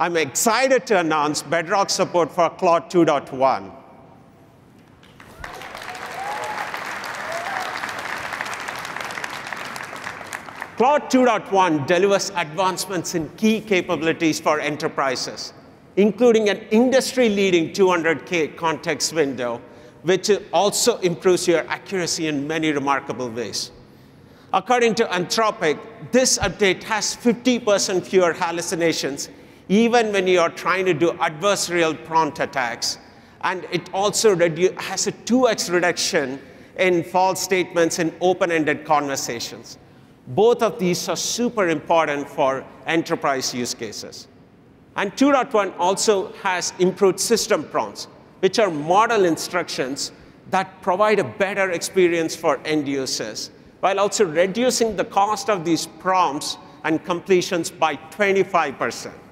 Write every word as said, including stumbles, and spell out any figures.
I'm excited to announce Bedrock support for Claude two point one. Claude two point one delivers advancements in key capabilities for enterprises, including an industry-leading two hundred K context window, which also improves your accuracy in many remarkable ways. According to Anthropic, this update has fifty percent fewer hallucinations, even when you are trying to do adversarial prompt attacks. And it also has a two X reduction in false statements in open-ended conversations. Both of these are super important for enterprise use cases. And two point one also has improved system prompts, which are model instructions that provide a better experience for end users, while also reducing the cost of these prompts and completions by twenty-five percent.